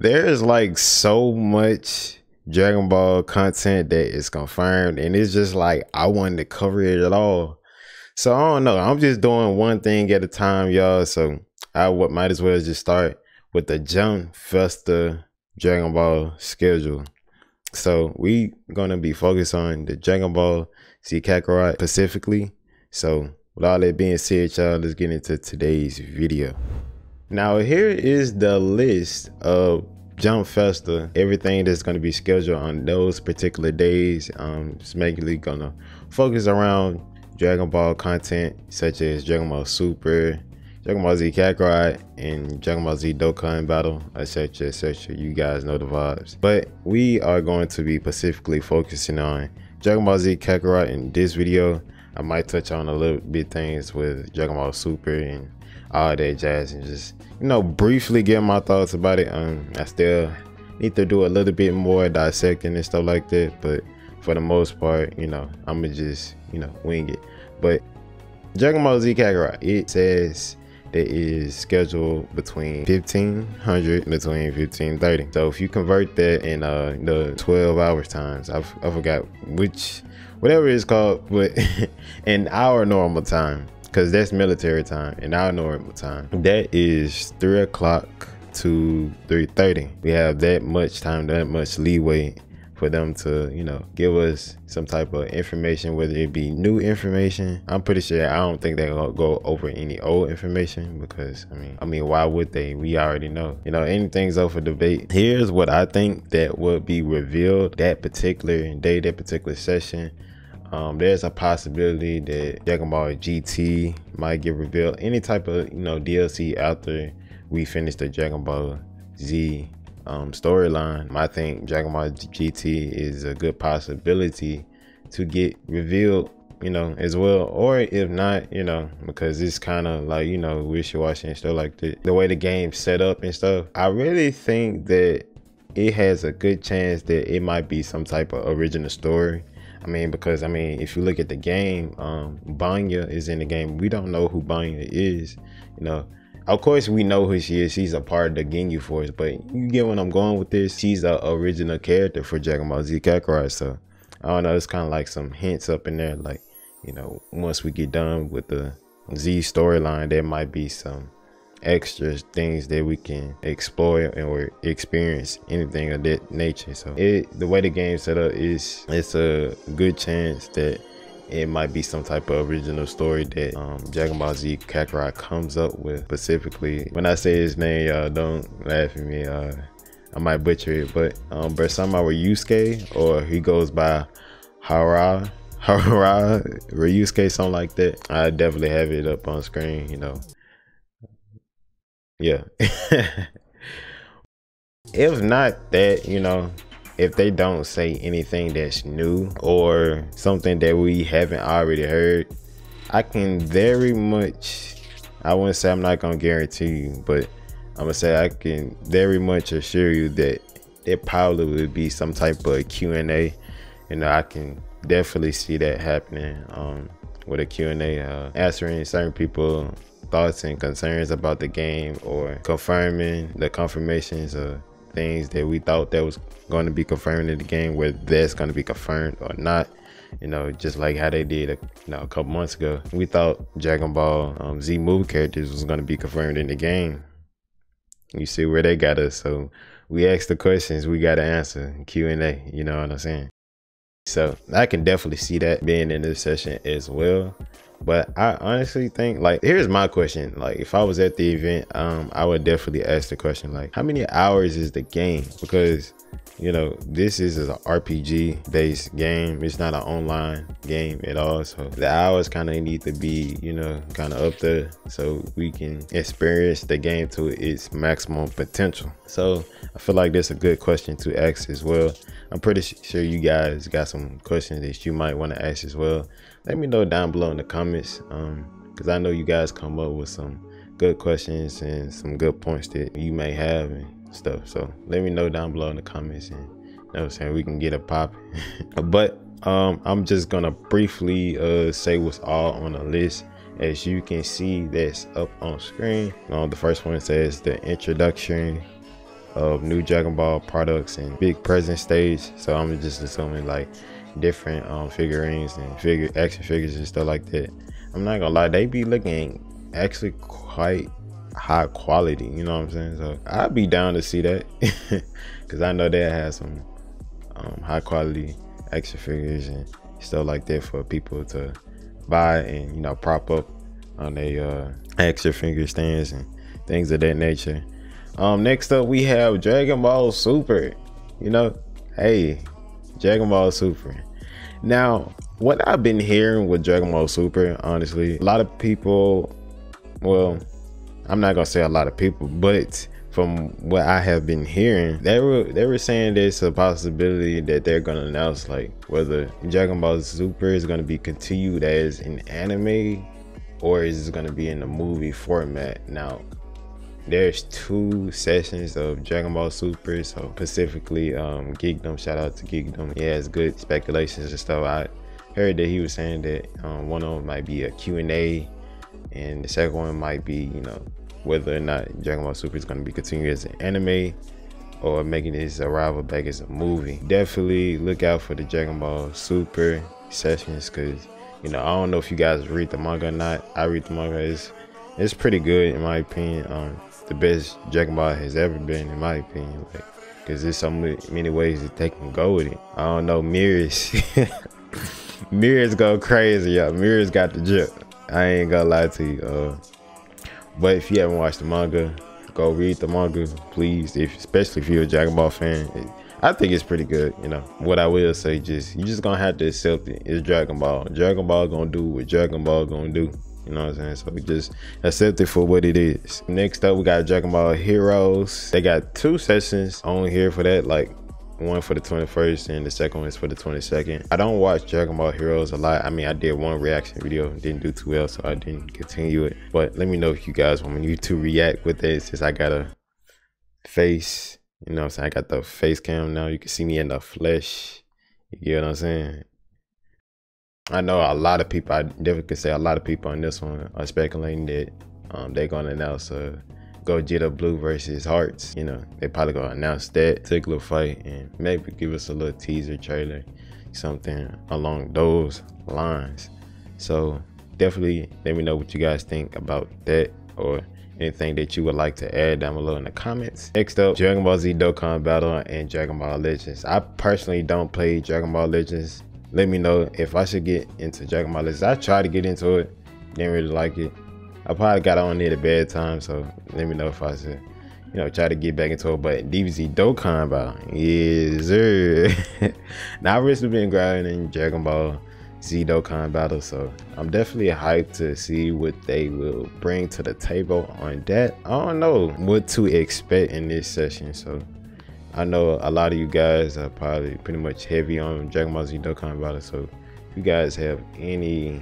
There is like so much Dragon Ball content that is confirmed, and it's just like I wanted to cover it at all. So I don't know, I'm just doing one thing at a time, y'all. So I might as well just start with the Jump Festa Dragon Ball schedule. So we gonna be focused on the Dragon Ball Z Kakarot specifically. So with all that being said, y'all, let's get into today's video. Now here is the list of Jump Festa, everything that's going to be scheduled on those particular days. It's mainly going to focus around Dragon Ball content such as Dragon Ball Super, Dragon Ball Z Kakarot, and Dragon Ball Z Dokkan Battle, etc, etc. You guys know the vibes. But we are going to be specifically focusing on Dragon Ball Z Kakarot in this video. I might touch on a little bit things with Dragon Ball Super and all that jazz, and just, you know, briefly get my thoughts about it. I still need to do a little bit more dissecting and stuff like that, but for the most part, you know, I'ma just, you know, wing it. But Dragon Ball Z Kakarot, it says that it is scheduled between 1500 between 1530. So if you convert that in the 12 hours times, I forgot which, whatever it's called, but in our normal time, because that's military time, and our normal time, that is 3 o'clock to 3:30. We have that much time, that much leeway for them to, you know, give us some type of information, whether it be new information. I'm pretty sure, I don't think they'll go over any old information, because I mean why would they? We already know, you know, anything's up for debate. Here's what I think that would be revealed that particular day, that particular session. There's a possibility that Dragon Ball GT might get revealed, any type of, you know, DLC after we finish the Dragon Ball Z storyline. I think Dragon Ball GT is a good possibility to get revealed, you know, as well. Or if not, you know, because it's kind of like, you know, wishy-washy and stuff like that, the way the game's set up and stuff. I really think that it has a good chance that it might be some type of original story. I mean, because, I mean, if you look at the game, Banya is in the game. We don't know who Banya is, you know. Of course, we know who she is. She's a part of the Ginyu Force, but you get what I'm going with this. She's an original character for Dragon Ball Z Kakarot, so I don't know. It's kind of like some hints up in there, like, you know, once we get done with the Z storyline, there might be some extra things that we can explore and or experience, anything of that nature. So the way the game's set up is, it's a good chance that it might be some type of original story that Dragon Ball Z Kakarot comes up with specifically. When I say his name, y'all don't laugh at me, I might butcher it, but Bersama Ryusuke, or he goes by Hara Hara Ryusuke, something like that. I definitely have it up on screen, you know. Yeah. If not that, you know, if they don't say anything that's new or something that we haven't already heard, I can very much, I wouldn't say, I'm not gonna guarantee you, but I'm gonna say I can very much assure you that it probably would be some type of Q&A. You know, I can definitely see that happening, with a Q&A, answering certain people thoughts and concerns about the game, or confirming the confirmations of things that we thought that was going to be confirmed in the game, whether that's going to be confirmed or not. You know, just like how they did a couple months ago, we thought Dragon Ball Z movie characters was going to be confirmed in the game. You see where they got us. So we asked the questions, we got to answer, Q&A, you know what I'm saying? So I can definitely see that being in this session as well. But I honestly think, like, here's my question. Like, if I was at the event, I would definitely ask the question, like, how many hours is the game? Because, you know, this is an RPG based game. It's not an online game at all. So the hours kind of need to be, you know, kind of up there so we can experience the game to its maximum potential. So I feel like that's a good question to ask as well. I'm pretty sure you guys got some questions that you might want to ask as well. Let me know down below in the comments, because I know you guys come up with some good questions and some good points that you may have and stuff. So let me know down below in the comments, and you know what I'm saying, we can get it popping. But I'm just gonna briefly say what's all on the list. As you can see, that's up on screen. The first one says the introduction of new Dragon Ball products and big present stage. So I'm just assuming like different figurines and action figures and stuff like that. I'm not gonna lie, they be looking actually quite high quality, you know what I'm saying? So I'd be down to see that because I know they have some high quality action figures and stuff like that for people to buy and, you know, prop up on their action figure stands and things of that nature. Next up we have Dragon Ball Super. You know, hey, Dragon Ball Super. Now, what I've been hearing with Dragon Ball Super, honestly, a lot of people, well, I'm not gonna say a lot of people, but from what I have been hearing, they were saying there's a possibility that they're gonna announce like whether Dragon Ball Super is gonna be continued as an anime or is it gonna be in the movie format. Now, there's two sessions of Dragon Ball Super, so specifically Geekdom, shout out to Geekdom. He has good speculations and stuff. I heard that he was saying that one of them might be a Q&A and the second one might be, you know, whether or not Dragon Ball Super is going to be continued as an anime or making its arrival back as a movie. Definitely look out for the Dragon Ball Super sessions because, you know, I don't know if you guys read the manga or not. I read the manga. It's pretty good in my opinion. The best Dragon Ball has ever been, in my opinion, like, because there's so many ways that they can go with it. I don't know, Merus. Merus go crazy, y'all. Merus got the drip. I ain't gonna lie to you. But if you haven't watched the manga, go read the manga, please. Especially if you're a Dragon Ball fan, I think it's pretty good. You know what I will say? You just gonna have to accept it. It's Dragon Ball. Dragon Ball gonna do what Dragon Ball gonna do. You know what I'm saying? So just accept it for what it is. Next up, we got Dragon Ball Heroes. They got two sessions on here for that, like one for the 21st and the second one is for the 22nd. I don't watch Dragon Ball Heroes a lot. I mean, I did one reaction video, didn't do too well, so I didn't continue it. But let me know if you guys want me to react with it since I got a face. You know what I'm saying? I got the face cam now. You can see me in the flesh. You know what I'm saying? I know a lot of people, I definitely could say a lot of people on this one are speculating that they're going to announce Gogeta Blue versus Hearts. You know, they probably going to announce that particular fight and maybe give us a little teaser trailer, something along those lines. So definitely let me know what you guys think about that or anything that you would like to add down below in the comments. Next up, Dragon Ball Z Dokkan Battle and Dragon Ball Legends. I personally don't play Dragon Ball Legends. Let me know if I should get into Dragon Ball Legends. I tried to get into it, didn't really like it. I probably got on near the bad time, so let me know if I should, you know, try to get back into it. But DBZ Dokkan Battle, yes sir. Now I've recently been grinding Dragon Ball Z Dokkan Battle, so I'm definitely hyped to see what they will bring to the table on that. I don't know what to expect in this session, so I know a lot of you guys are probably pretty much heavy on Dragon Ball Z Dokkan Battle, so if you guys have any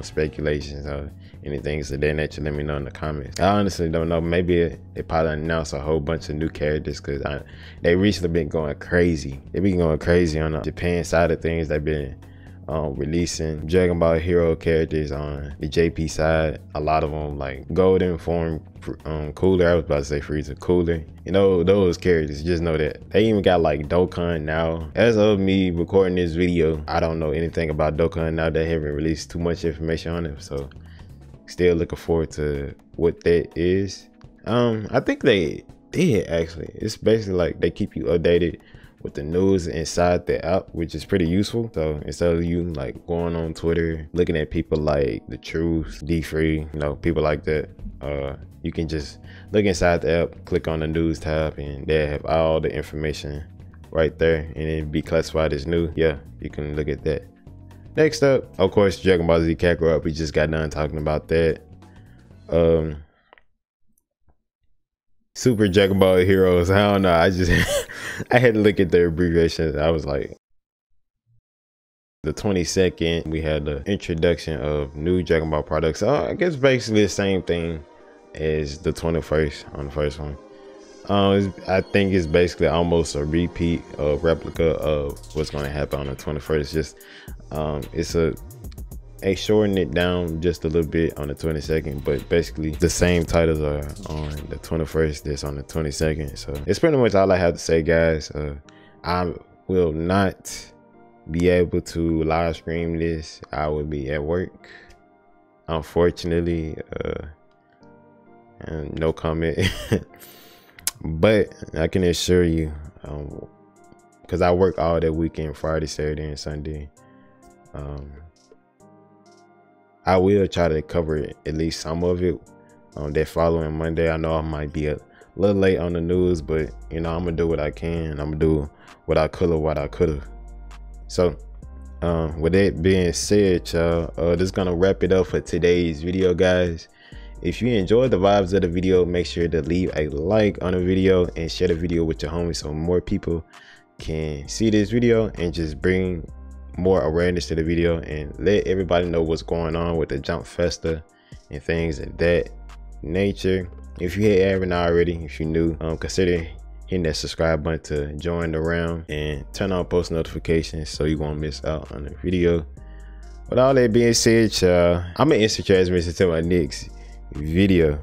speculations or anything of that nature, let me know in the comments. I honestly don't know. Maybe they probably announced a whole bunch of new characters because they recently been going crazy. They been going crazy on the Japan side of things. They've been releasing Dragon Ball Hero characters on the JP side. A lot of them like Golden Form, Cooler. I was about to say Freeza, Cooler. You know, those characters, just know that. They even got like Dokkan now. As of me recording this video, I don't know anything about Dokkan now. They haven't released too much information on it. So still looking forward to what that is. I think they did actually. It's basically like they keep you updated with the news inside the app, which is pretty useful. So instead of you like going on Twitter, looking at people like the Truth D3, you know, people like that, you can just look inside the app, click on the news tab, and they have all the information right there and it'd be classified as new. Yeah, you can look at that. Next up, of course, Dragon Ball Z Kakarot. We just got done talking about that. Super Dragon Ball Heroes, I don't know, I just I had to look at their abbreviations. I was like, the 22nd we had the introduction of new Dragon Ball products. I guess basically the same thing as the 21st on the first one. I think it's basically almost a repeat or replica of what's going to happen on the 21st. Just it's a They shortened it down just a little bit on the 22nd, but basically the same titles are on the 21st that's on the 22nd. So it's pretty much all I have to say, guys. I will not be able to live stream this. I will be at work, unfortunately. And no comment. But I can assure you, because I work all that weekend, Friday, Saturday, and Sunday, I will try to cover at least some of it that following Monday. I know I might be a little late on the news, but you know, I'm gonna do what I can. I'm gonna do what I could have, So with that being said, y'all, that's gonna wrap it up for today's video, guys. If you enjoyed the vibes of the video, make sure to leave a like on the video and share the video with your homies so more people can see this video and just bring more awareness to the video and let everybody know what's going on with the Jump Festa and things of that nature. If you haven't already, if you're new, consider hitting that subscribe button to join the round and turn on post notifications so you won't miss out on the video. With all that being said, I'm gonna insert your ass to my next video.